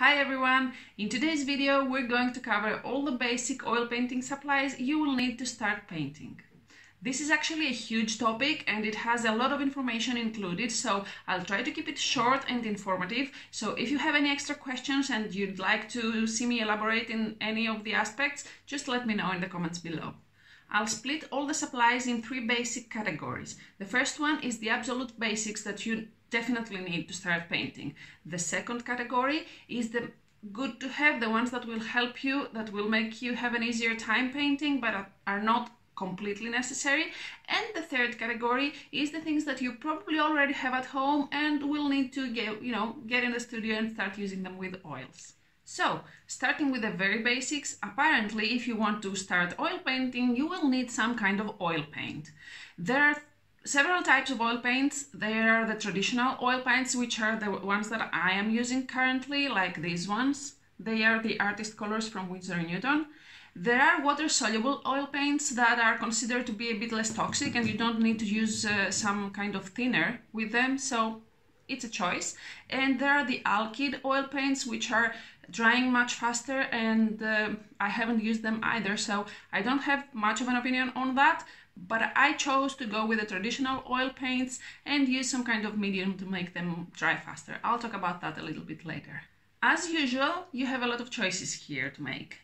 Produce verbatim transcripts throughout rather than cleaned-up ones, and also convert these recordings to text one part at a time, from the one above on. Hi everyone! In today's video we're going to cover all the basic oil painting supplies you will need to start painting. This is actually a huge topic and it has a lot of information included, so I'll try to keep it short and informative. So if you have any extra questions and you'd like to see me elaborate in any of the aspects, just let me know in the comments below. I'll split all the supplies in three basic categories. The first one is the absolute basics that you definitely need to start painting. The second category is the good to have, the ones that will help you, that will make you have an easier time painting but are not completely necessary. And the third category is the things that you probably already have at home and will need to get, you know, get in the studio and start using them with oils. So, starting with the very basics, apparently if you want to start oil painting, you will need some kind of oil paint. There are several types of oil paints. There are the traditional oil paints, which are the ones that I am using currently, like these ones. They are the artist colors from Winsor and Newton. There are water-soluble oil paints that are considered to be a bit less toxic and you don't need to use uh, some kind of thinner with them, so it's a choice. And there are the Alkyd oil paints, which are drying much faster, and uh, I haven't used them either, so I don't have much of an opinion on that, but I chose to go with the traditional oil paints and use some kind of medium to make them dry faster. I'll talk about that a little bit later. As usual, you have a lot of choices here to make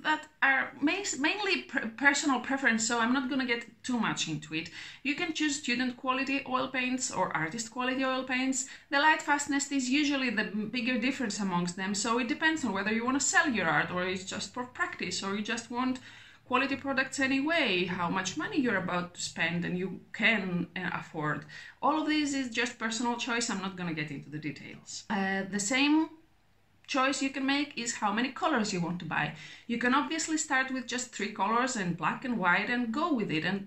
that are mainly personal preference, so I'm not gonna get too much into it. You can choose student quality oil paints or artist quality oil paints. The light fastness is usually the bigger difference amongst them, so it depends on whether you want to sell your art or it's just for practice or you just want quality products anyway, how much money you're about to spend and you can afford. All of this is just personal choice, I'm not gonna get into the details. Uh, the same choice you can make is how many colors you want to buy. You can obviously start with just three colors and black and white and go with it and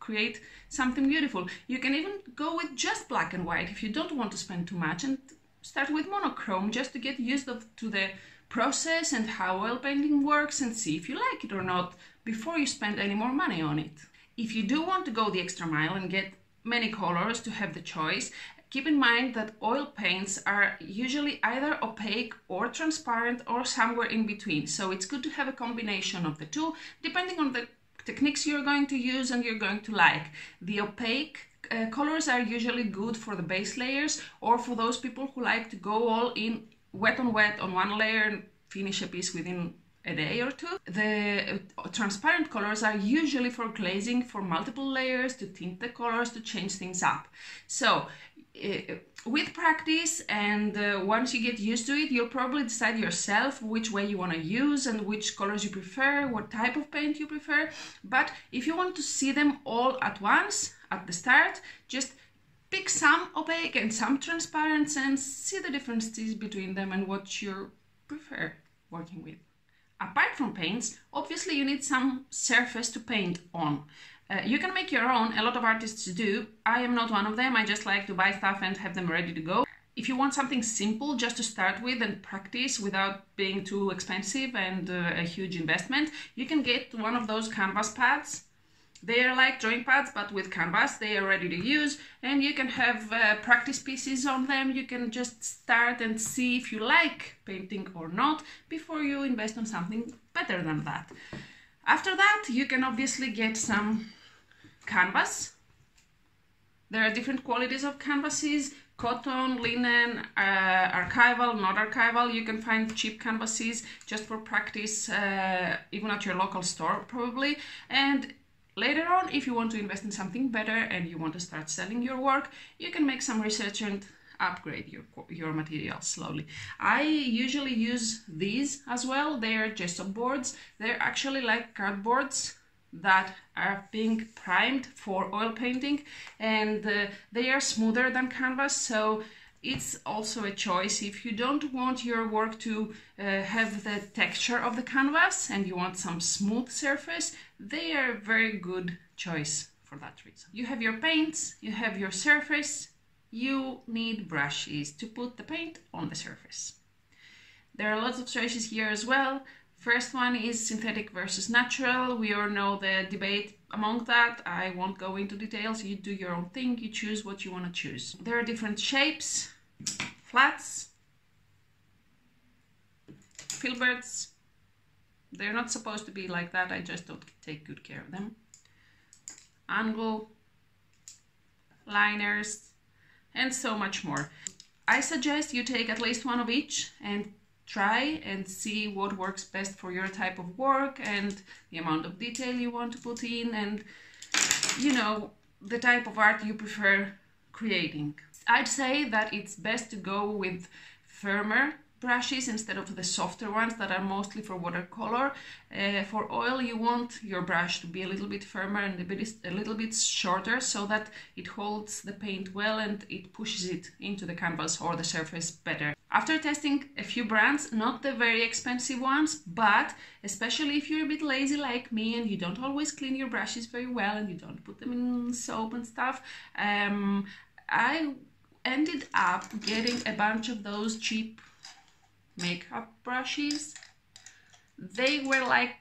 create something beautiful. You can even go with just black and white if you don't want to spend too much and start with monochrome just to get used to the process and how oil painting works and see if you like it or not before you spend any more money on it. If you do want to go the extra mile and get many colors to have the choice, keep in mind that oil paints are usually either opaque or transparent or somewhere in between, so it's good to have a combination of the two depending on the techniques you're going to use and you're going to like. The opaque uh, colors are usually good for the base layers or for those people who like to go all in wet on wet on one layer and finish a piece within a day or two. The uh, transparent colors are usually for glazing, for multiple layers, to tint the colors, to change things up. So Uh, with practice and uh, once you get used to it, you'll probably decide yourself which way you want to use and which colors you prefer, what type of paint you prefer. But if you want to see them all at once at the start, just pick some opaque and some transparent and see the differences between them and what you prefer working with. Apart from paints, obviously you need some surface to paint on. Uh, you can make your own, a lot of artists do. I am not one of them, I just like to buy stuff and have them ready to go. If you want something simple just to start with and practice without being too expensive and uh, a huge investment, you can get one of those canvas pads. They are like drawing pads but with canvas, they are ready to use and you can have uh, practice pieces on them. You can just start and see if you like painting or not before you invest on something better than that. After that, you can obviously get some canvas. There are different qualities of canvases: cotton, linen, uh, archival, not archival. You can find cheap canvases just for practice, uh, even at your local store probably. And later on, if you want to invest in something better and you want to start selling your work, you can make some research and upgrade your, your material slowly. I usually use these as well. They are gesso boards. They're actually like cardboards that are being primed for oil painting and uh, they are smoother than canvas, so it's also a choice if you don't want your work to uh, have the texture of the canvas and you want some smooth surface. They are a very good choice for that reason. You have your paints, you have your surface, you need brushes to put the paint on the surface. There are lots of choices here as well. First one is synthetic versus natural. We all know the debate among that. I won't go into details. You do your own thing. You choose what you want to choose. There are different shapes, flats, filberts. They're not supposed to be like that, I just don't take good care of them. Angle, liners, and so much more. I suggest you take at least one of each and try and see what works best for your type of work and the amount of detail you want to put in and, you know, the type of art you prefer creating. I'd say that it's best to go with firmer brushes instead of the softer ones that are mostly for watercolor. Uh, for oil, you want your brush to be a little bit firmer and a, bit, a little bit shorter so that it holds the paint well and it pushes it into the canvas or the surface better. After testing a few brands, not the very expensive ones, but especially if you're a bit lazy like me and you don't always clean your brushes very well and you don't put them in soap and stuff, um, I ended up getting a bunch of those cheap makeup brushes. They were like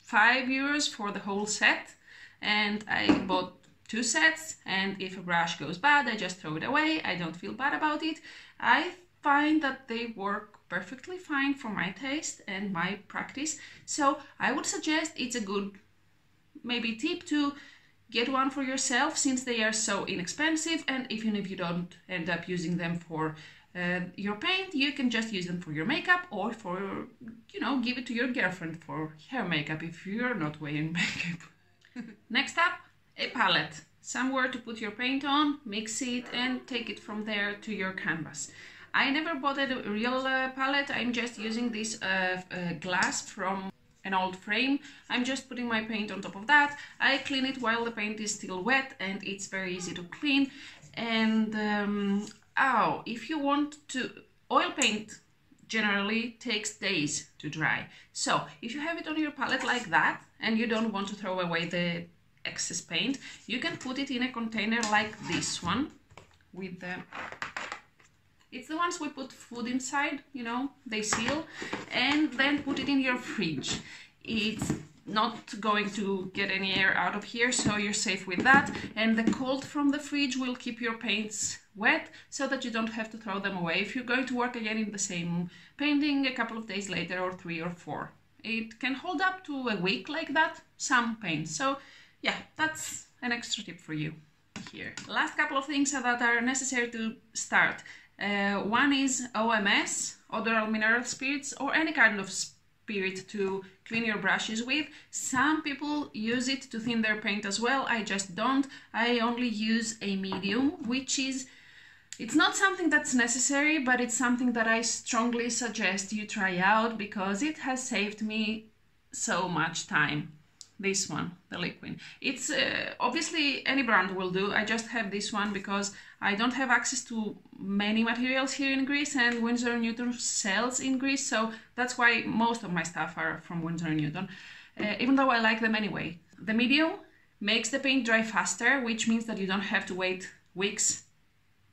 five euros for the whole set, and I bought two sets, and if a brush goes bad I just throw it away. I don't feel bad about it. I find that they work perfectly fine for my taste and my practice, so I would suggest it's a good maybe tip to get one for yourself, since they are so inexpensive, and even if you don't end up using them for Uh, your paint, you can just use them for your makeup or for, you know, give it to your girlfriend for her makeup if you're not wearing makeup. Next up, a palette. Somewhere to put your paint on, mix it and take it from there to your canvas. I never bought a real uh, palette, I'm just using this uh, uh, glass from an old frame. I'm just putting my paint on top of that. I clean it while the paint is still wet and it's very easy to clean. And um, Oh, if you want to, oil paint generally takes days to dry. So if you have it on your palette like that and you don't want to throw away the excess paint, you can put it in a container like this one with the, it's the ones we put food inside, you know, they seal, and then put it in your fridge. It's not going to get any air out of here, so you're safe with that, and the cold from the fridge will keep your paints wet so that you don't have to throw them away if you're going to work again in the same painting a couple of days later, or three or four. It can hold up to a week like that, some paint. So yeah, that's an extra tip for you here. Last couple of things that are necessary to start. Uh, one is O M S, odoral mineral spirits, or any kind of spirit Spirit to clean your brushes with. Some people use it to thin their paint as well. I just don't. I only use a medium, which is, it's not something that's necessary, but it's something that I strongly suggest you try out because it has saved me so much time. This one, the Liquin. It's uh, obviously any brand will do. I just have this one because I don't have access to many materials here in Greece, and Winsor and Newton sells in Greece, so that's why most of my stuff are from Winsor and Newton, uh, even though I like them anyway. The medium makes the paint dry faster, which means that you don't have to wait weeks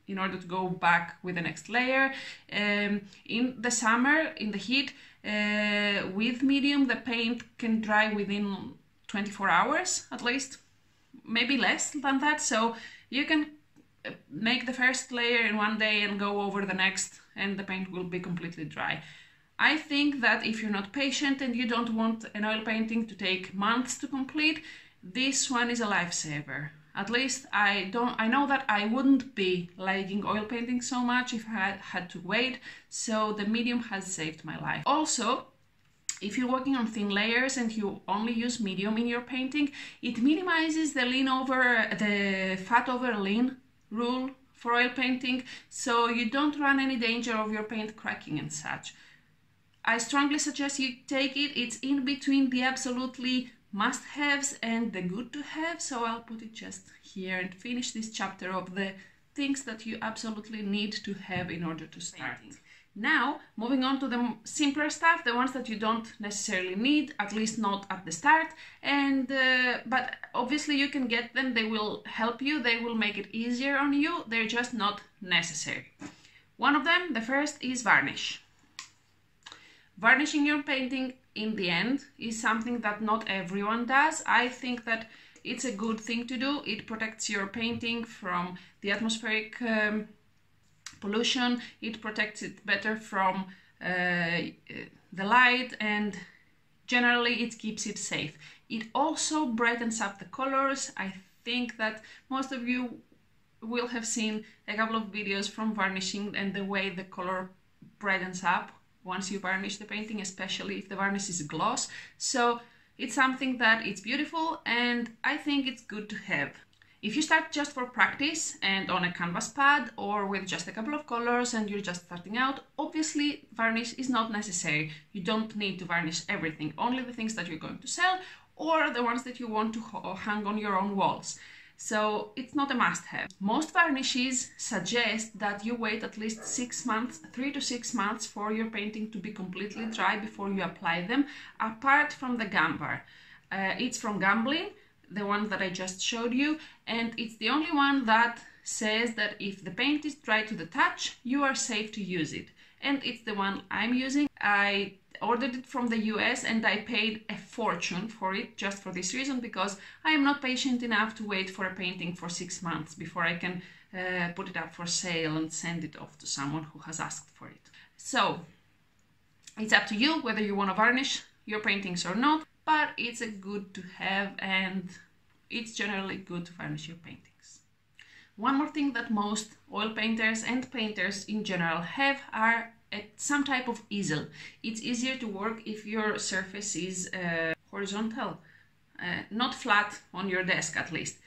in order to go back with the next layer. Um, in the summer, in the heat, uh, with medium the paint can dry within twenty-four hours at least, maybe less than that, so you can make the first layer in one day and go over the next and the paint will be completely dry. I think that if you're not patient and you don't want an oil painting to take months to complete, this one is a lifesaver. At least I don't, I know that I wouldn't be liking oil painting so much if I had, had to wait, so the medium has saved my life. Also, if you're working on thin layers and you only use medium in your painting, it minimizes the lean over, the fat over lean rule for oil painting, so you don't run any danger of your paint cracking and such. I strongly suggest you take it. It's in between the absolutely must-haves and the good to have, so I'll put it just here and finish this chapter of the things that you absolutely need to have in order to start. Painting. Now, moving on to the simpler stuff, the ones that you don't necessarily need, at least not at the start, and uh, but obviously you can get them, they will help you, they will make it easier on you, they're just not necessary. One of them, the first, is varnish. Varnishing your painting in the end is something that not everyone does. I think that it's a good thing to do, it protects your painting from the atmospheric um, pollution, it protects it better from uh, the light, and generally it keeps it safe. It also brightens up the colors. I think that most of you will have seen a couple of videos from varnishing and the way the color brightens up once you varnish the painting, especially if the varnish is gloss. So it's something that it's beautiful, and I think it's good to have. If you start just for practice and on a canvas pad or with just a couple of colors and you're just starting out, obviously varnish is not necessary. You don't need to varnish everything, only the things that you're going to sell or the ones that you want to hang on your own walls. So it's not a must-have. Most varnishes suggest that you wait at least six months, three to six months for your painting to be completely dry before you apply them, apart from the Gamvar. Uh, it's from Gamblin, the one that I just showed you, and it's the only one that says that if the paint is dry to the touch, you are safe to use it. And it's the one I'm using. I ordered it from the U S and I paid a fortune for it just for this reason, because I am not patient enough to wait for a painting for six months before I can uh, put it up for sale and send it off to someone who has asked for it. So it's up to you whether you want to varnish your paintings or not, but it's a good to have, and it's generally good to varnish your paintings. One more thing that most oil painters and painters in general have are some type of easel. It's easier to work if your surface is uh, horizontal, uh, not flat on your desk at least.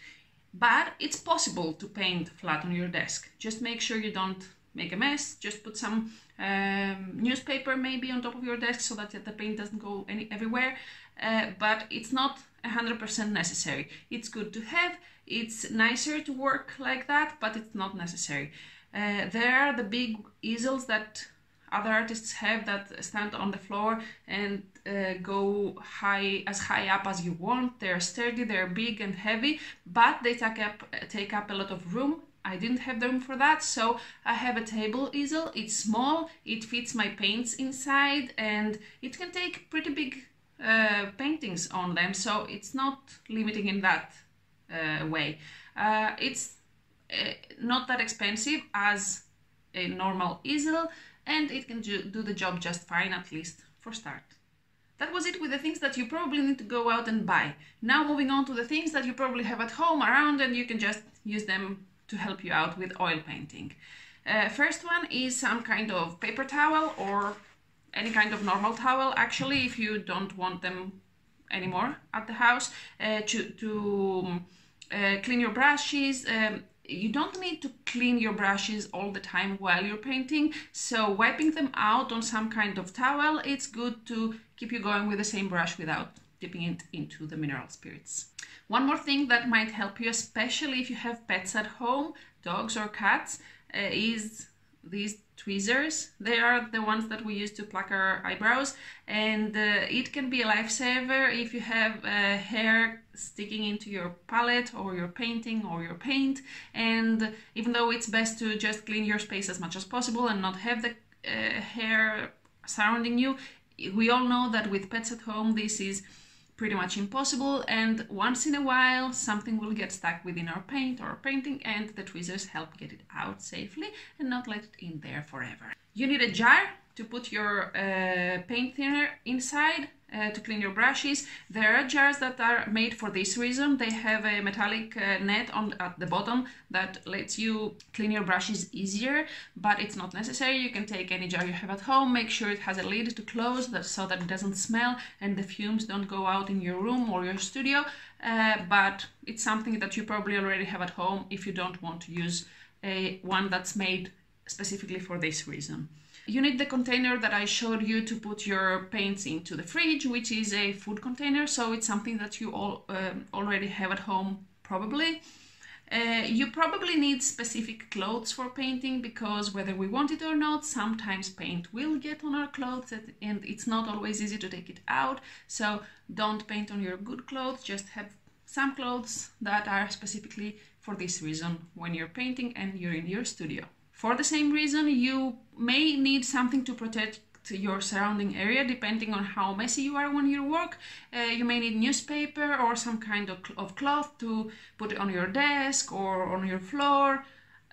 But it's possible to paint flat on your desk. Just make sure you don't make a mess. Just put some um, newspaper maybe on top of your desk so that the paint doesn't go any, everywhere. Uh, but it's not one hundred percent necessary. It's good to have. It's nicer to work like that, but it's not necessary. Uh, there are the big easels that other artists have that stand on the floor and uh, go high, as high up as you want. They're sturdy, they're big and heavy, but they take up, take up a lot of room. I didn't have the room for that, so I have a table easel. It's small, it fits my paints inside, and it can take pretty big uh, paintings on them, so it's not limiting in that uh, way. Uh, it's uh, not that expensive as a normal easel, and it can do the job just fine, at least for start. That was it with the things that you probably need to go out and buy. Now moving on to the things that you probably have at home around and you can just use them to help you out with oil painting. Uh, first one is some kind of paper towel or any kind of normal towel, actually, if you don't want them anymore at the house, uh, to, to uh, clean your brushes. Um, You don't need to clean your brushes all the time while you're painting, so wiping them out on some kind of towel, it's good to keep you going with the same brush without dipping it into the mineral spirits. One more thing that might help you, especially if you have pets at home, dogs or cats, uh, is these tweezers. They are the ones that we use to pluck our eyebrows, and uh, it can be a lifesaver if you have uh, hair sticking into your palette or your painting or your paint. And even though it's best to just clean your space as much as possible and not have the uh, hair surrounding you, we all know that with pets at home this is pretty much impossible, and once in a while something will get stuck within our paint or painting, and the tweezers help get it out safely and not let it in there forever. You need a jar to put your uh, paint thinner inside, uh, to clean your brushes. There are jars that are made for this reason. They have a metallic uh, net on at the bottom that lets you clean your brushes easier, but it's not necessary. You can take any jar you have at home, make sure it has a lid to close that, so that it doesn't smell and the fumes don't go out in your room or your studio, uh, but it's something that you probably already have at home if you don't want to use a one that's made specifically for this reason. You need the container that I showed you to put your paints into the fridge, which is a food container, so it's something that you all um, already have at home, probably. Uh, you probably need specific clothes for painting, because whether we want it or not, sometimes paint will get on our clothes and it's not always easy to take it out, so don't paint on your good clothes, just have some clothes that are specifically for this reason when you're painting and you're in your studio. For the same reason, you may need something to protect your surrounding area, depending on how messy you are when you work. Uh, you may need newspaper or some kind of, of cloth to put on your desk or on your floor.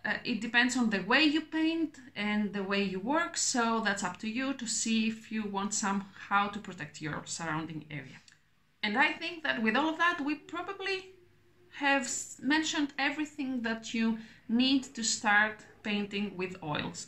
Uh, it depends on the way you paint and the way you work, so that's up to you to see if you want somehow to protect your surrounding area. And I think that with all of that, we probably have mentioned everything that you need to start painting with oils.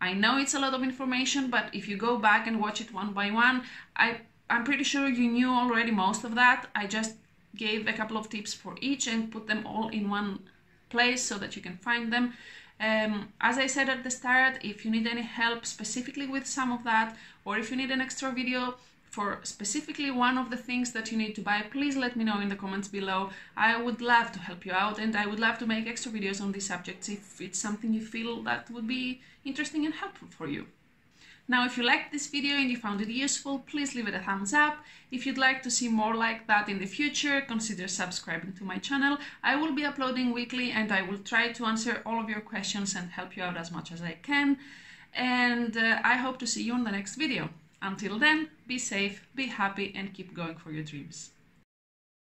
I know it's a lot of information, but if you go back and watch it one by one, I, I'm pretty sure you knew already most of that. I just gave a couple of tips for each and put them all in one place so that you can find them. Um, as I said at the start, if you need any help specifically with some of that, or if you need an extra video for specifically one of the things that you need to buy, please let me know in the comments below. I would love to help you out, and I would love to make extra videos on these subjects if it's something you feel that would be interesting and helpful for you. Now, if you liked this video and you found it useful, please leave it a thumbs up. If you'd like to see more like that in the future, consider subscribing to my channel. I will be uploading weekly, and I will try to answer all of your questions and help you out as much as I can. And uh, I hope to see you on the next video. Until then, be safe, be happy, and keep going for your dreams.